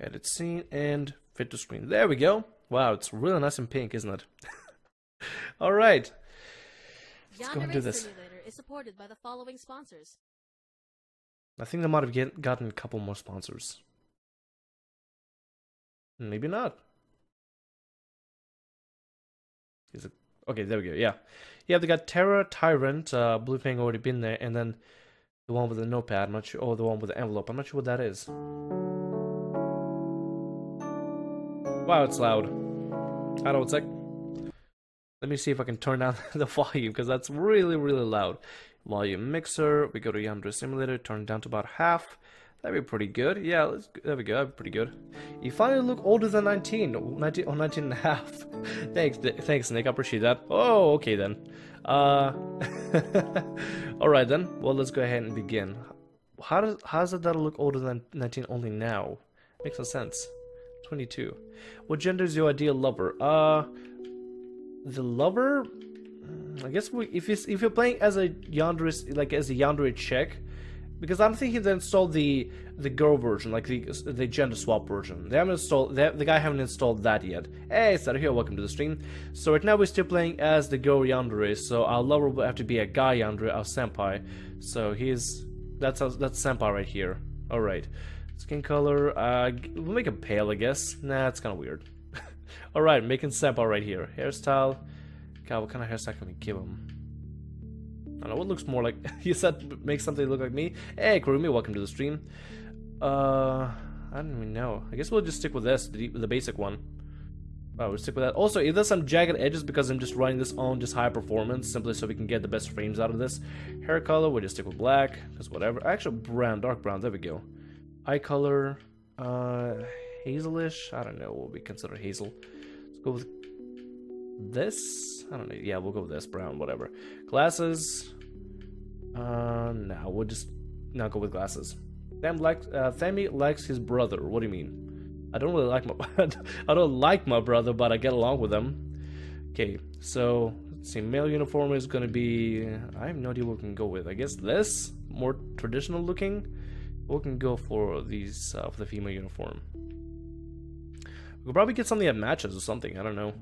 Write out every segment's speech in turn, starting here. Edit scene and fit to screen. There we go. Wow, it's really nice and pink, isn't it? All right. Let's go and do this. Yandere Simulator is supported by the following sponsors. I think I might have gotten a couple more sponsors. Maybe not. Is it? Okay, there we go. Yeah. Yeah, they got Terra, Tyrant, Bluepang already been there, and then the one with the notepad, I'm not sure, or the one with the envelope. I'm not sure what that is. Wow, it's loud. Hold on a sec. Let me see if I can turn down the volume, because that's really, really loud. Volume mixer, we go to Yandere Simulator, turn it down to about half. That'd be pretty good. Yeah, let's, there we go, that'd be pretty good. You finally look older than 19 or 19 and a half. Thanks, Nick, I appreciate that. Oh, okay then. Alright then, well, let's go ahead and begin. How does that look older than 19 only now? Makes no sense. 22. What gender is your ideal lover? The lover? I guess if you're playing as a yandere, like as a yandere chick, because I'm thinking they installed the girl version, like the gender swap version. They haven't installed, the guy haven't installed that yet. Hey, it's out here. Welcome to the stream. So right now we're still playing as the girl yandere. So our lover will have to be a guy yandere, our senpai. So that's senpai right here. All right. Skin color. We'll make it pale, I guess. Nah, it's kind of weird. All right, making senpai right here. Hairstyle. God, what kind of hairstyle can we give him? I don't know, what looks more like... You said make something look like me? Hey, Kurumi, welcome to the stream. I don't even know. I guess we'll just stick with this, the basic one. Wow, we'll stick with that. Also, if there's some jagged edges, because I'm just running this on just high performance, simply so we can get the best frames out of this. Hair color, we'll just stick with black, because whatever. Actually, brown, dark brown, there we go. Eye color, hazelish? I don't know what we consider hazel. Let's go with... this? I don't know. Yeah, we'll go with this. Brown, whatever. Glasses. No, we'll just not go with glasses. Thami likes his brother. What do you mean? I don't really like my... I don't like my brother, but I get along with him. Okay, so... let's see. Male uniform is gonna be... I have no idea what we can go with. I guess this? More traditional looking? We can go for these... for the female uniform. We'll probably get something that matches or something. I don't know.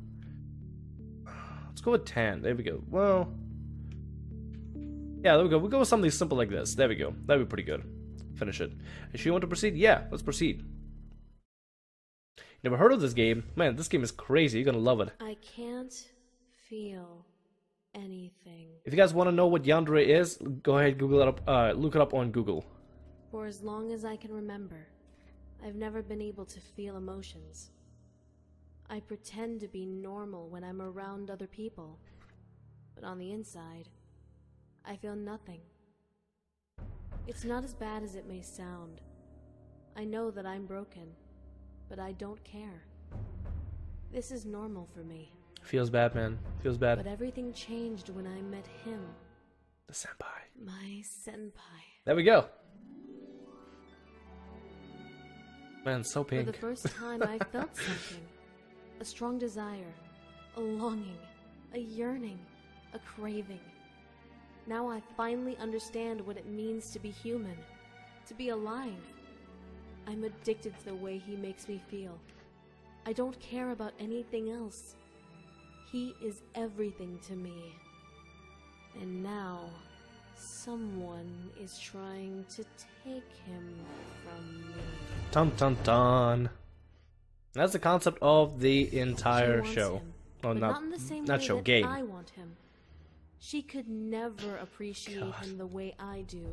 Let's go with tan. There we go. Well, yeah, there we go. We'll go with something simple like this. There we go. That'd be pretty good. Finish it. If you want to proceed, yeah, let's proceed. Never heard of this game? Man, this game is crazy. You're gonna love it. I can't feel anything. If you guys want to know what yandere is, go ahead, Google it up. Look it up on Google. For as long as I can remember, I've never been able to feel emotions. I pretend to be normal when I'm around other people, but on the inside, I feel nothing. It's not as bad as it may sound. I know that I'm broken, but I don't care. This is normal for me. Feels bad, man. Feels bad. But everything changed when I met him. The senpai. My senpai. There we go. Man, so pink. For the first time, I felt something. A strong desire, a longing, a yearning, a craving. Now I finally understand what it means to be human, to be alive. I'm addicted to the way he makes me feel. I don't care about anything else. He is everything to me. And now, someone is trying to take him from me. Dun dun dun. That's the concept of the entire show. Well, not show, game. I want him. She could never appreciate him the way I do.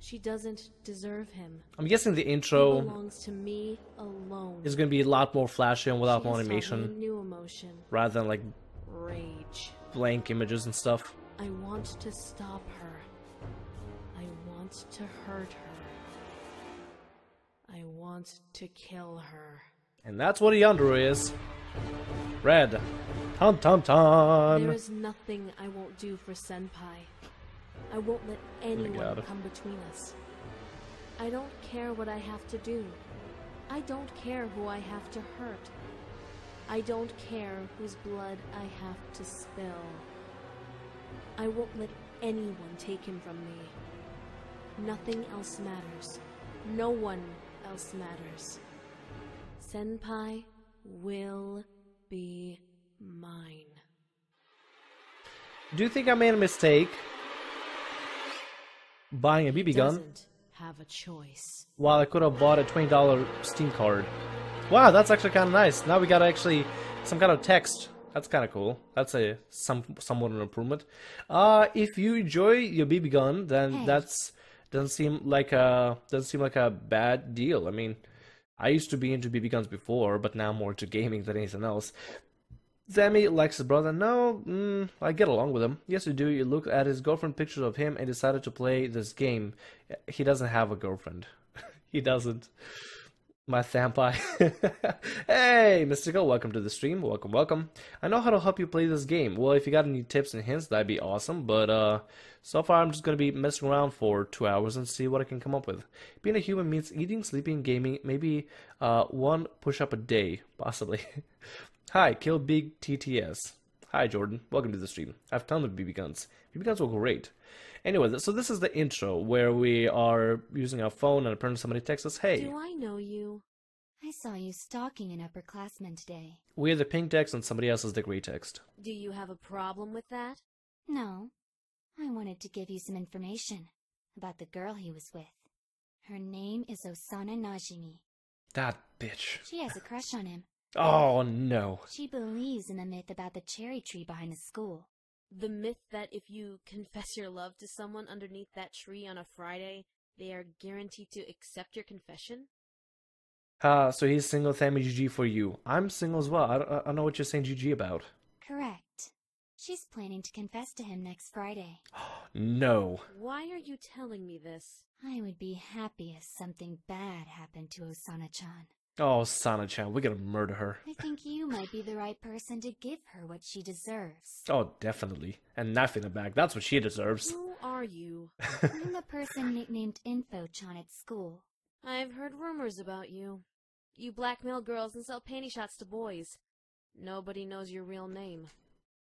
She doesn't deserve him. I'm guessing the intro belongs to me alone. Is going to be a lot more flashy and without more animation, new emotion, rather than like rage, blank images and stuff. I want to stop her. I want to hurt her. I want to kill her. And that's what a yandere is. Red. Tom tom tom. There is nothing I won't do for senpai. I won't let anyone come between us. I don't care what I have to do. I don't care who I have to hurt. I don't care whose blood I have to spill. I won't let anyone take him from me. Nothing else matters. No one else matters. Senpai will be mine. Do you think I made a mistake buying a BB gun? Have a choice. Wow, I could have bought a $20 Steam card. Wow, that's actually kind of nice. Now we got actually some kind of text. That's kind of cool. That's a somewhat an improvement. If you enjoy your BB gun, then that's doesn't seem like a bad deal. I mean, I used to be into BB guns before, but now more to gaming than anything else. Demi likes his brother. No, I get along with him. Yes, you do. You look at his girlfriend pictures of him and decided to play this game. He doesn't have a girlfriend. He doesn't. My senpai. Hey, Mystical, welcome to the stream. Welcome, welcome. I know how to help you play this game. Well, if you got any tips and hints, that'd be awesome. But so far, I'm just going to be messing around for 2 hours and see what I can come up with. Being a human means eating, sleeping, gaming, maybe one push-up a day, possibly. Hi, Kill Big TTS. Hi, Jordan. Welcome to the stream. I have tons of BB guns. BB guns were great. Anyway, so this is the intro where we are using our phone and apparently somebody texts us, hey. Do I know you? I saw you stalking an upperclassman today. We are the pink text and somebody else is the gray text. Do you have a problem with that? No. I wanted to give you some information about the girl he was with. Her name is Osana Najimi. That bitch. She has a crush on him. Oh, no. She believes in the myth about the cherry tree behind the school. The myth that if you confess your love to someone underneath that tree on a Friday, they are guaranteed to accept your confession? So he's single, Sammy, GG for you. I'm single as well. I know what you're saying GG about. Correct. She's planning to confess to him next Friday. No. Why are you telling me this? I would be happy if something bad happened to Osana-chan. Oh, Sana-chan, we're gonna murder her. I think you might be the right person to give her what she deserves. Oh, definitely. And knife in the back, that's what she deserves. Who are you? I'm the person nicknamed Info-chan at school. I've heard rumors about you. You blackmail girls and sell panty shots to boys. Nobody knows your real name.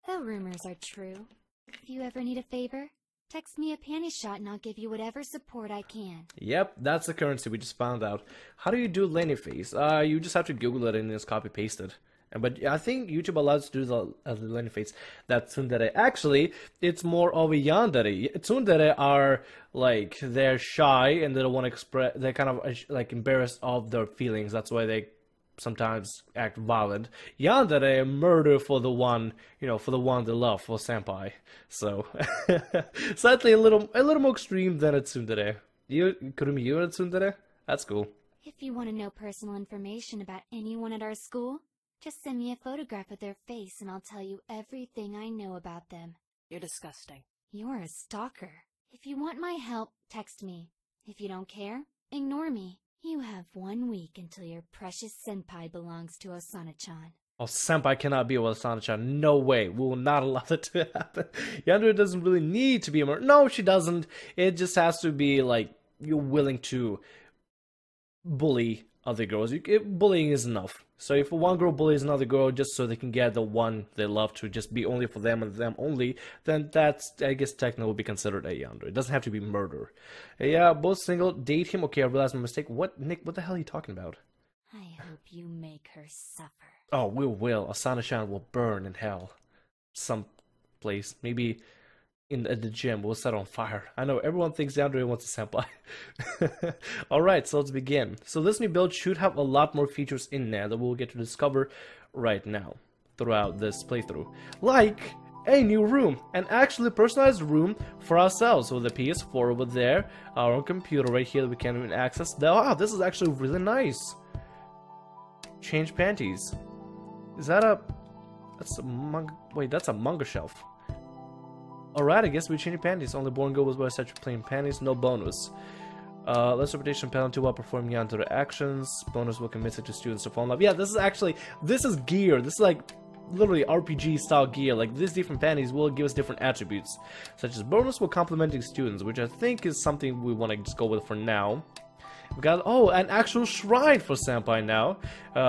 The rumors are true. If you ever need a favor, text me a panty shot and I'll give you whatever support I can. Yep, that's the currency we just found out. How do you do Lenny face? You just have to Google it and just copy paste it. But I think YouTube allows to do the Lenny face. That tsundere. Actually, it's more of a yandere. Tsundere are like, they're shy and they don't want to express, they're kind of like embarrassed of their feelings. That's why they sometimes act violent. Yandere murder for the one, you know, for the one they love, for senpai. So slightly a little more extreme than a tsundere. You're a tsundere? That's cool. If you want to know personal information about anyone at our school, just send me a photograph of their face and I'll tell you everything I know about them. You're disgusting. You're a stalker. If you want my help, text me. If you don't care, ignore me. You have 1 week until your precious senpai belongs to Osana-chan. Oh, senpai cannot be with Osana-chan. No way. We will not allow that to happen. Yandere doesn't really need to be a murderer. No, she doesn't. It just has to be like you're willing to bully other girls. Bullying is enough. So if one girl bullies another girl just so they can get the one they love to just be only for them and them only, then that's, I guess, technically would be considered a yandere. It doesn't have to be murder. Yeah, both single, date him. Okay, I realized my mistake. What, Nick, what the hell are you talking about? I hope you make her suffer. Oh, we will. Osana-chan will burn in hell. Someplace. Maybe at the gym. We'll set on fire. I know everyone thinks Yandere wants a senpai. Alright, so let's begin. So this new build should have a lot more features in there that we'll get to discover right now throughout this playthrough. Like a new room, an actually personalized room for ourselves with a PS4 over there, our own computer right here that we can't even access. Wow, this is actually really nice. Change panties. Is that a... that's a manga... wait, that's a manga shelf. Alright, I guess we change panties. Only born girl was by such plain panties, no bonus. Less reputation penalty while performing yandere actions. Bonus will commit it to students to fall in love. Yeah, this is actually, this is gear. This is like literally RPG style gear. Like these different panties will give us different attributes, such as bonus while complimenting students, which I think is something we want to just go with for now. We got, oh, an actual shrine for senpai now.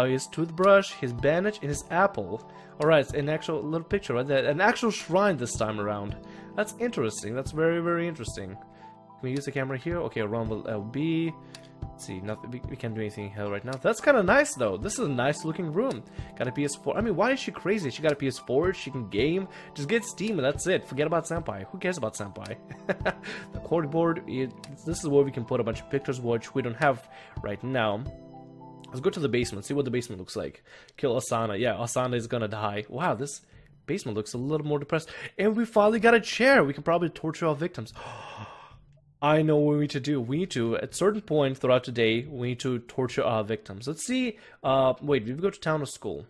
His toothbrush, his bandage, and his apple. Alright, an actual little picture right there. An actual shrine this time around. That's interesting. That's very, very interesting. Can we use the camera here? Okay, run with LB. See, nothing. We can't do anything here right now. That's kind of nice though. This is a nice looking room. Got a PS4. I mean, why is she crazy? She got a PS4. She can game. Just get Steam and that's it. Forget about Senpai. Who cares about Senpai? The cork board. This is where we can put a bunch of pictures, which we don't have right now. Let's go to the basement. See what the basement looks like. Kill Osana. Yeah, Osana is gonna die. Wow, this basement looks a little more depressed. And we finally got a chair. We can probably torture our victims. I know what we need to do. We need to, at certain point throughout the day, we need to torture our victims. Let's see. Wait, did we go to town or school?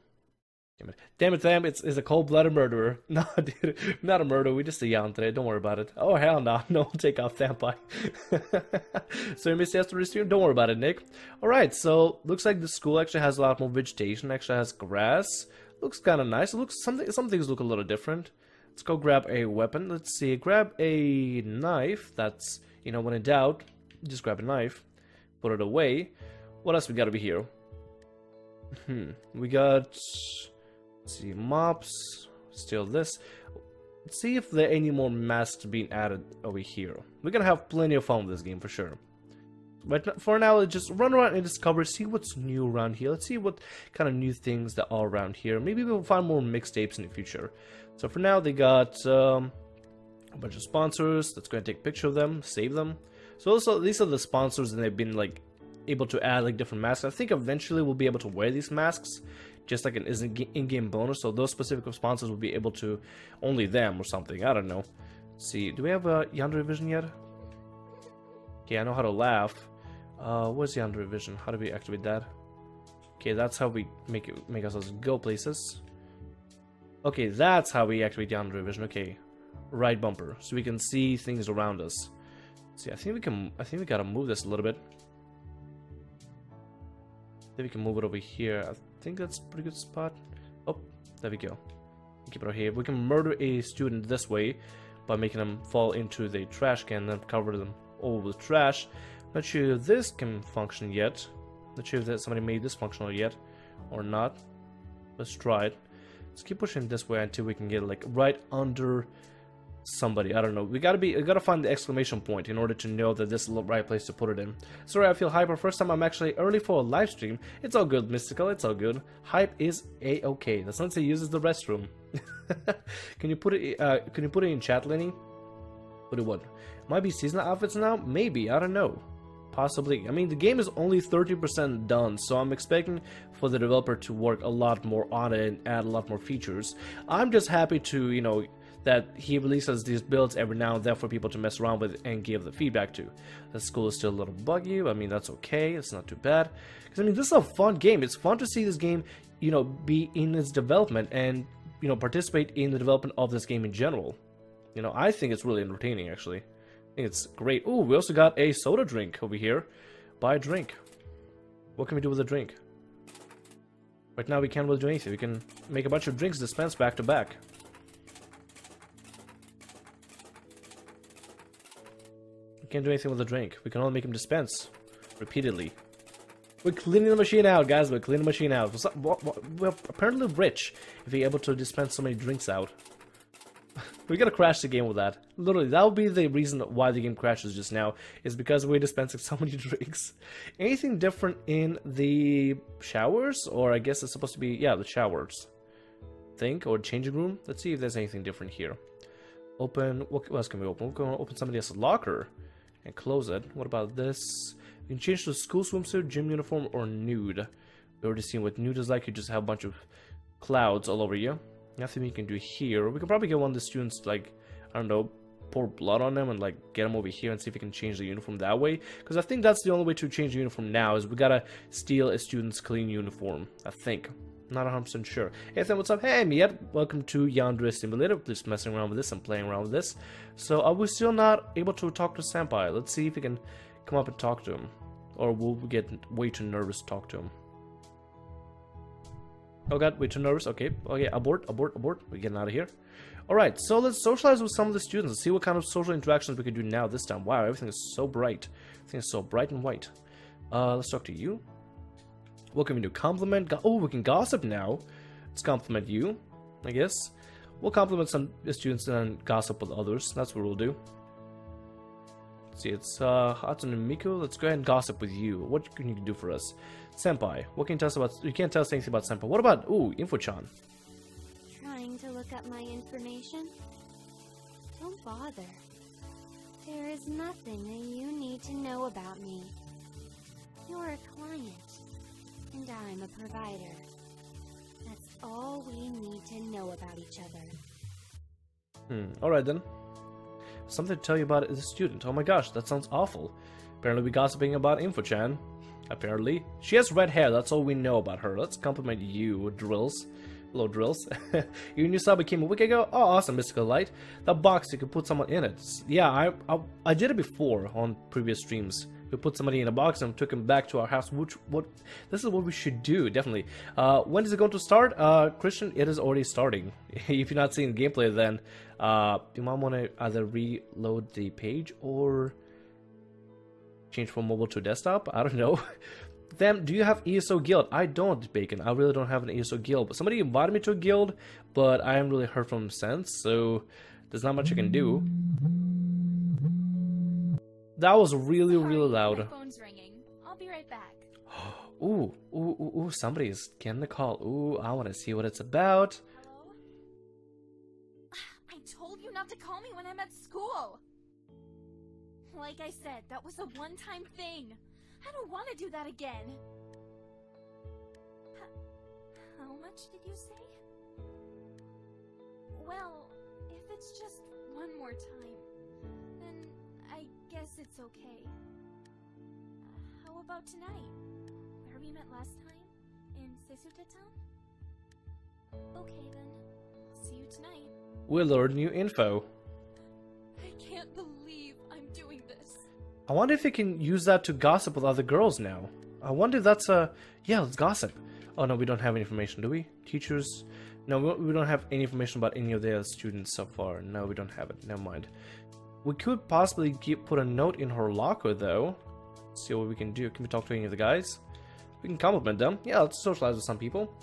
Damn it. Damn, it's a cold-blooded murderer. No, dude, not a murderer. We just a yandere. Don't worry about it. Oh, hell no. No, we'll take off Senpai. So you missed yesterday's stream? Don't worry about it, Nick. Alright, so looks like the school actually has a lot more vegetation. Actually has grass. Looks kind of nice. It looks some things look a little different. Let's go grab a weapon. Let's see. Grab a knife. That's... You know, when in doubt, just grab a knife, put it away. What else we got over here? We got, let's see, mops, steal this. Let's see if there are any more masks being added over here. We're gonna have plenty of fun with this game for sure. But for now, let's just run around and discover, see what's new around here. Let's see what kind of new things there are around here. Maybe we'll find more mixtapes in the future. So for now, they got... a bunch of sponsors. Let's go and take a picture of them, save them. So also, these are the sponsors, and they've been like able to add like different masks. I think eventually we'll be able to wear these masks, just like an in-game bonus. So those specific sponsors will be able to only them or something. I don't know. Let's see, do we have a Yandere Vision yet? Okay, I know how to laugh. Where's Yandere Vision? How do we activate that? Okay, that's how we make ourselves go places. Okay, that's how we activate Yandere Vision. Okay. Right bumper, so we can see things around us. See, I think we gotta move this a little bit. Then we can move it over here. I think that's a pretty good spot. Oh, there we go. Keep it over here. We can murder a student this way by making them fall into the trash can and then cover them all with trash. Not sure if this can function yet. Not sure if that somebody made this functional yet or not. Let's try it. Let's keep pushing this way until we can get like right under somebody. I don't know. We gotta find the exclamation point in order to know that this is the right place to put it in. Sorry, I feel hyper. First time I'm actually early for a live stream. It's all good, Mystical. It's all good. Hype is a-okay. The sensei uses the restroom. Can you put it in chat, Lenny? Put it what? Might be seasonal outfits now. Maybe. I don't know. Possibly. I mean, the game is only 30% done, so I'm expecting for the developer to work a lot more on it and add a lot more features. I'm just happy to, you know, that he releases these builds every now and then for people to mess around with and give the feedback to. The school is still a little buggy. I mean, that's okay. It's not too bad. Because, I mean, this is a fun game. It's fun to see this game, you know, be in its development and, you know, participate in the development of this game in general. You know, I think it's really entertaining, actually. I think it's great. Oh, we also got a soda drink over here. Buy a drink. What can we do with a drink? Right now, we can't really do anything. We can make a bunch of drinks dispensed back to back. We can't do anything with the drink. We can only make him dispense repeatedly. We're cleaning the machine out, guys. We're cleaning the machine out. We're apparently rich if we're able to dispense so many drinks out. We're gonna crash the game with that. Literally, that would be the reason why the game crashes just now, is because we're dispensing so many drinks. Anything different in the showers? Or I guess it's supposed to be, yeah, the showers. Think, or changing room. Let's see if there's anything different here. Open, what else can we open? We're gonna open somebody else's locker. And close it. What about this? You can change to school swimsuit, gym uniform, or nude. We've already seen what nude is like. You just have a bunch of clouds all over you. Nothing we can do here. We can probably get one of the students, like, I don't know, pour blood on them and, like, get them over here and see if we can change the uniform that way. Because I think that's the only way to change the uniform now, is we gotta steal a student's clean uniform, I think. Not 100% sure. Hey, then what's up? Hey, Miet. Welcome to Yandere Simulator. Just messing around with this and playing around with this. So, are we still not able to talk to Senpai? Let's see if we can come up and talk to him. Or will we get way too nervous to talk to him? Oh god, way too nervous. Okay, okay, abort, abort, abort. We're getting out of here. Alright, so let's socialize with some of the students and see what kind of social interactions we can do now this time. Wow, everything is so bright. Everything is so bright and white. Let's talk to you. What can we do? Compliment? Oh, we can gossip now. Let's compliment you, I guess. We'll compliment some students and then gossip with others. That's what we'll do. See, it's Hatsune Miku. Let's go ahead and gossip with you. What can you do for us? Senpai, what can you tell us about... You can't tell us anything about Senpai. What about... Ooh, Info-chan. Trying to look up my information? Don't bother. There is nothing that you need to know about me. You're a client, and I'm a provider. That's all we need to know about each other. Alright then. Something to tell you about is a student. Oh my gosh, that sounds awful. Apparently we're gossiping about Info-chan. Apparently. She has red hair, that's all we know about her. Let's compliment you, Drills. Hello, Drills. Your new sub came a week ago? Oh, awesome, Mystical Light. That box, you can put someone in it. Yeah, I did it before on previous streams. We put somebody in a box and took him back to our house. This is what we should do, definitely. When is it going to start? Christian, it is already starting. If you're not seeing gameplay, then you might want to either reload the page or change from mobile to desktop. I don't know. Then, do you have ESO guild? I don't, Bacon. I really don't have an ESO guild. But somebody invited me to a guild, but I haven't really heard from him since, so there's not much I can do. That was really, really loud. My phone's ringing. I'll be right back. Ooh, somebody's getting the call. Ooh, I want to see what it's about. Hello? I told you not to call me when I'm at school. Like I said, that was a one-time thing. I don't want to do that again. How much did you say? Well, if it's just one more time, then... I guess it's okay. How about tonight? Where we met last time? In Sisuteta? Okay then. See you tonight. We'll learn new info. I can't believe I'm doing this. I wonder if you can use that to gossip with other girls now. I wonder if that's a... Yeah, let's gossip. Oh no, we don't have any information, do we? Teachers... No, we don't have any information about any of their students so far. No, we don't have it. Never mind. We could possibly put a note in her locker, though. See what we can do. Can we talk to any of the guys? We can compliment them. Yeah, let's socialize with some people.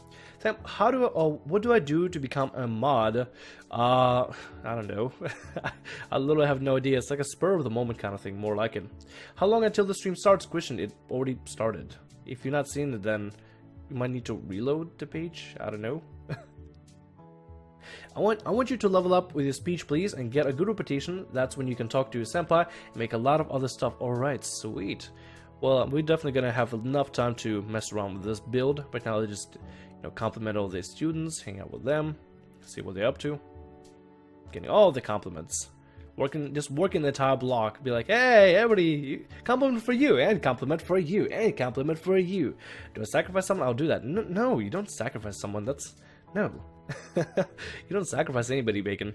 Then, how do I... what do I do to become a mod? I don't know. I literally have no idea. It's like a spur of the moment kind of thing. More like it. How long until the stream starts, Christian? It already started. If you're not seeing it, then you might need to reload the page. I don't know. I want you to level up with your speech, please, and get a good reputation. That's when you can talk to your senpai and make a lot of other stuff. Alright, sweet. Well, we're definitely gonna have enough time to mess around with this build. Right now, they just, you know, compliment all the students, hang out with them, see what they're up to. Getting all the compliments. Just working the entire block. Be like, hey, everybody, compliment for you, and compliment for you, and compliment for you. Do I sacrifice someone? I'll do that. No, you don't sacrifice someone. That's... No. You don't sacrifice anybody, Bacon.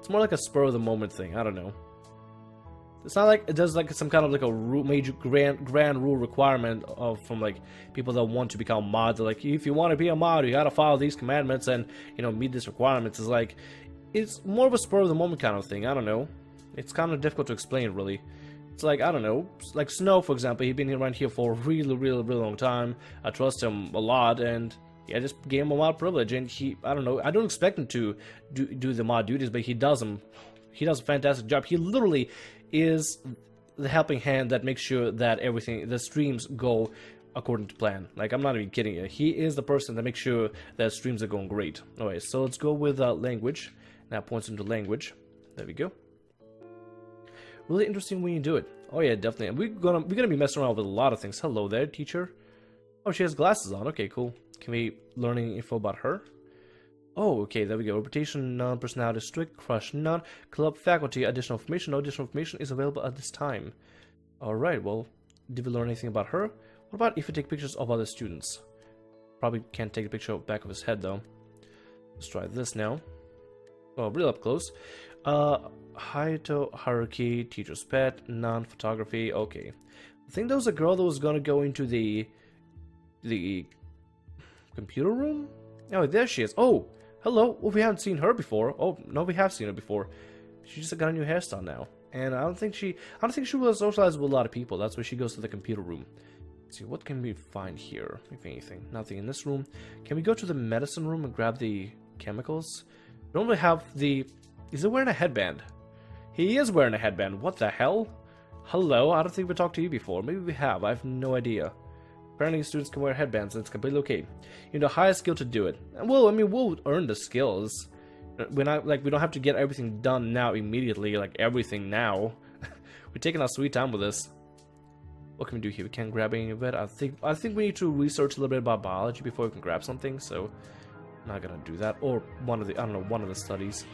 It's more like a spur of the moment thing. I don't know. It's not like it does like some kind of like a major grand rule requirement of from like people that want to become mods. They're like, if you want to be a mod, you gotta follow these commandments and, you know, meet these requirements. It's like, it's more of a spur of the moment kind of thing. I don't know. It's kind of difficult to explain, really. It's like, I don't know, like Snow, for example. He's been around here for a really, really, really long time. I trust him a lot, and yeah, I just gave him a mod privilege, and he, I don't know, I don't expect him to do the mod duties, but he does them. He does a fantastic job. He literally is the helping hand that makes sure that everything, the streams go according to plan. Like, I'm not even kidding you. He is the person that makes sure that streams are going great. Alright, so let's go with language. Now points into language. There we go. Really interesting when you do it. Oh yeah, definitely. And we're gonna be messing around with a lot of things. Hello there, teacher. Oh, she has glasses on. Okay, cool. Can we learn any info about her? Oh, okay, there we go. Reputation, none. Personality, strict. Crush, none. Club, faculty, additional information. No additional information is available at this time. Alright, well, did we learn anything about her? What about if we take pictures of other students? Probably can't take a picture of the back of his head, though. Let's try this now. Oh, real up close. Hayato, hierarchy, teacher's pet, none. Photography, okay. I think there was a girl that was gonna go into the computer room? Oh, there she is. Oh, hello. Well, we haven't seen her before. Oh, no, we have seen her before. She just got a new hairstyle now. And I don't think she will socialize with a lot of people. That's why she goes to the computer room. Let's see, what can we find here, if anything? Nothing in this room. Can we go to the medicine room and grab the chemicals? We don't really have the... Is it wearing a headband? He is wearing a headband. What the hell? Hello? I don't think we talked to you before. Maybe we have. I have no idea. Apparently students can wear headbands and it's completely okay. You need a higher skill to do it. Well, I mean, we'll earn the skills. We're not, like, we don't have to get everything done now immediately, like everything now. We're taking our sweet time with this. What can we do here? We can't grab any of it. I think we need to research a little bit about biology before we can grab something, so I'm not gonna do that. Or one of the, I don't know, one of the studies.